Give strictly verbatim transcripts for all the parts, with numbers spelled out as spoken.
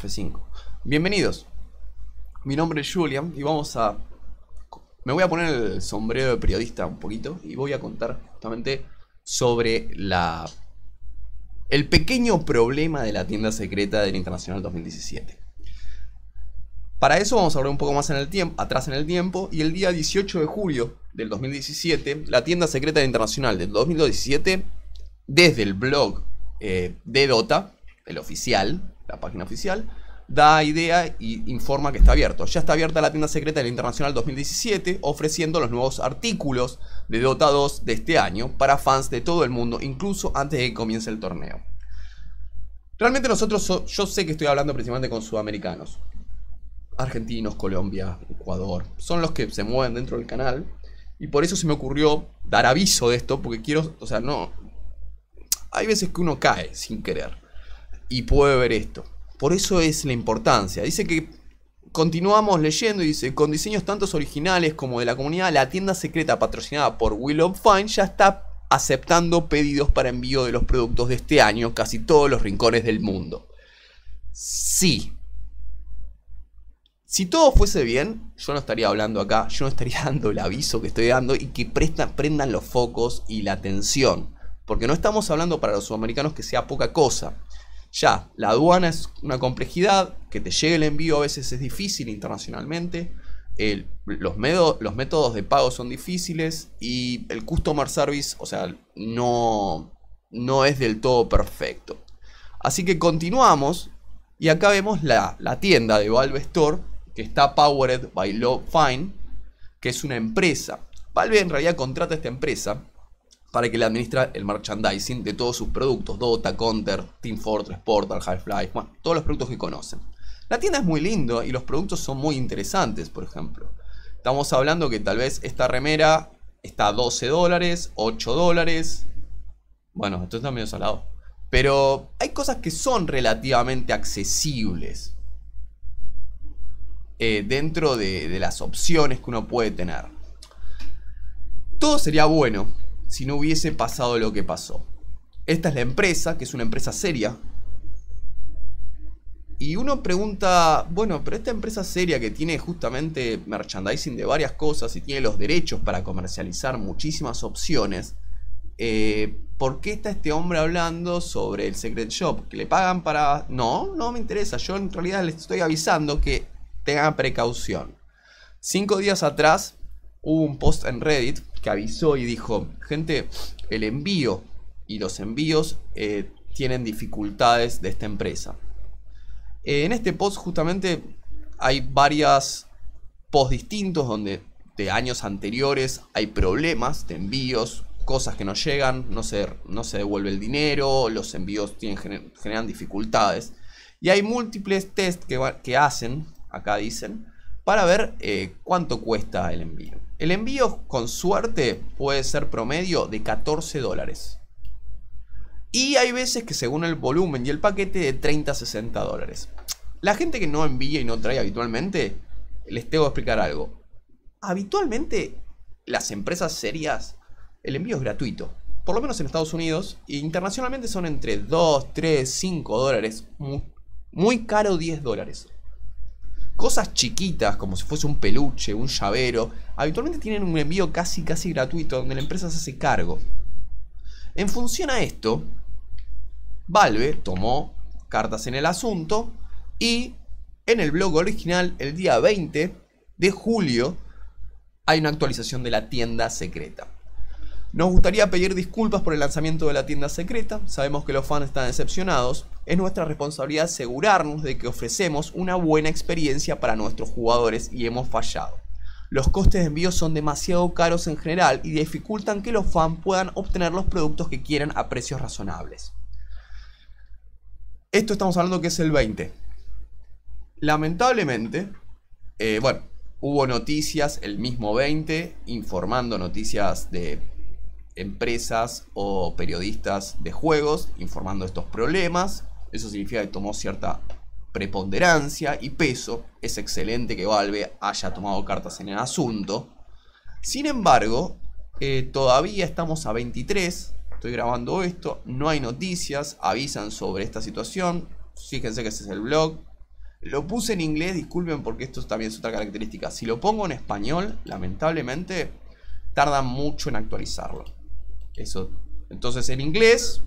F cinco. Bienvenidos, mi nombre es Julian y vamos a... Me voy a poner el sombrero de periodista un poquito y voy a contar justamente sobre la... el pequeño problema de la tienda secreta del Internacional dos mil diecisiete. Para eso vamos a hablar un poco más en el tiempo, atrás en el tiempo, y el día dieciocho de julio del dos mil diecisiete, la tienda secreta de Internacional del dos mil diecisiete, desde el blog eh, de Dota, el oficial, la página oficial, da idea y informa que está abierto. Ya está abierta la tienda secreta del Internacional dos mil diecisiete, ofreciendo los nuevos artículos de Dota dos de este año para fans de todo el mundo, incluso antes de que comience el torneo. Realmente nosotros, so yo sé que estoy hablando principalmente con sudamericanos. Argentinos, Colombia, Ecuador, son los que se mueven dentro del canal. Y por eso se me ocurrió dar aviso de esto, porque quiero, o sea, no... Hay veces que uno cae sin querer y puede ver esto. Por eso es la importancia. Dice que continuamos leyendo y dice: con diseños tantos originales como de la comunidad, la tienda secreta patrocinada por WeLoveFine ya está aceptando pedidos para envío de los productos de este año, casi todos los rincones del mundo. Sí. Si todo fuese bien, yo no estaría hablando acá, yo no estaría dando el aviso que estoy dando y que presta, prendan los focos y la atención. Porque no estamos hablando para los sudamericanos que sea poca cosa. Ya, la aduana es una complejidad, que te llegue el envío a veces es difícil internacionalmente, el, los, medo, los métodos de pago son difíciles y el customer service, o sea, no, no es del todo perfecto. Así que continuamos y acá vemos la, la tienda de Valve Store, que está powered by WeLoveFine, que es una empresa. Valve en realidad contrata a esta empresa para que le administra el merchandising de todos sus productos: Dota, Counter, Team Fortress, Portal, Half-Life, bueno, todos los productos que conocen. La tienda es muy linda y los productos son muy interesantes, por ejemplo. Estamos hablando que tal vez esta remera está a doce dólares, ocho dólares. Bueno, esto está medio salado. Pero hay cosas que son relativamente accesibles eh, dentro de, de las opciones que uno puede tener. Todo sería bueno si no hubiese pasado lo que pasó. Esta es la empresa, que es una empresa seria. Y uno pregunta, bueno, pero esta empresa seria que tiene justamente merchandising de varias cosas y tiene los derechos para comercializar muchísimas opciones, eh, ¿por qué está este hombre hablando sobre el Secret Shop? ¿Que le pagan para...? No, no me interesa. Yo en realidad les estoy avisando que tengan precaución. Cinco días atrás hubo un post en Reddit que avisó y dijo: gente, el envío y los envíos eh, tienen dificultades de esta empresa. Eh, en este post justamente hay varias posts distintos donde de años anteriores hay problemas de envíos, cosas que no llegan, no se, no se devuelve el dinero, los envíos tienen, gener, generan dificultades. Y hay múltiples tests que, que hacen, acá dicen, para ver eh, cuánto cuesta el envío. El envío con suerte puede ser promedio de catorce dólares. Y hay veces que según el volumen y el paquete de treinta a sesenta dólares. La gente que no envía y no trae habitualmente, les tengo que explicar algo. Habitualmente las empresas serias, el envío es gratuito. Por lo menos en Estados Unidos. E internacionalmente son entre dos, tres, cinco dólares. Muy, muy caro diez dólares. Cosas chiquitas, como si fuese un peluche, un llavero, habitualmente tienen un envío casi casi gratuito, donde la empresa se hace cargo. En función a esto, Valve tomó cartas en el asunto y en el blog original, el día veinte de julio, hay una actualización de la tienda secreta. Nos gustaría pedir disculpas por el lanzamiento de la tienda secreta. Sabemos que los fans están decepcionados. Es nuestra responsabilidad asegurarnos de que ofrecemos una buena experiencia para nuestros jugadores y hemos fallado. Los costes de envío son demasiado caros en general y dificultan que los fans puedan obtener los productos que quieran a precios razonables. Esto estamos hablando que es el veinte. Lamentablemente, eh, bueno, hubo noticias el mismo veinte informando noticias de... empresas o periodistas de juegos informando estos problemas. Eso significa que tomó cierta preponderancia y peso. Es excelente que Valve haya tomado cartas en el asunto. Sin embargo, eh, todavía estamos a veintitrés. Estoy grabando esto. No hay noticias. Avisan sobre esta situación. Fíjense que ese es el blog. Lo puse en inglés, disculpen porque esto también es otra característica. Si lo pongo en español, lamentablemente, tarda mucho en actualizarlo. Eso. Entonces en inglés,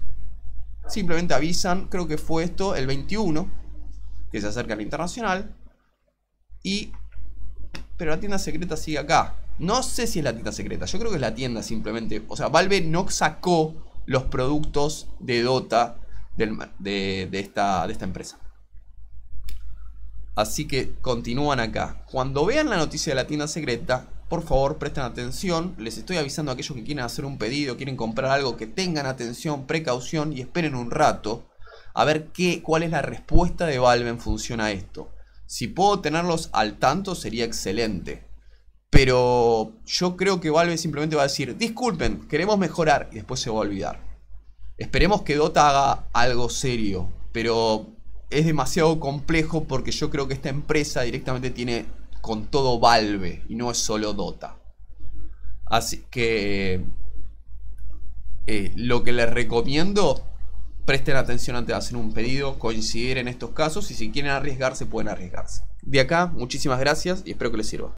simplemente avisan, creo que fue esto, el veintiuno, que se acerca al internacional. Y... pero la tienda secreta sigue acá. No sé si es la tienda secreta, yo creo que es la tienda simplemente. O sea, Valve no sacó los productos de Dota del, de, de, esta, de esta empresa. Así que continúan acá. Cuando vean la noticia de la tienda secreta, por favor presten atención. Les estoy avisando a aquellos que quieren hacer un pedido, quieren comprar algo, que tengan atención, precaución y esperen un rato a ver qué, cuál es la respuesta de Valve en función a esto. Si puedo tenerlos al tanto sería excelente, pero yo creo que Valve simplemente va a decir, disculpen, queremos mejorar, y después se va a olvidar. Esperemos que Dota haga algo serio, pero es demasiado complejo porque yo creo que esta empresa directamente tiene con todo Valve y no es solo Dota. Así que eh, lo que les recomiendo, presten atención antes de hacer un pedido, coincidir en estos casos y si quieren arriesgarse pueden arriesgarse. De acá, muchísimas gracias y espero que les sirva.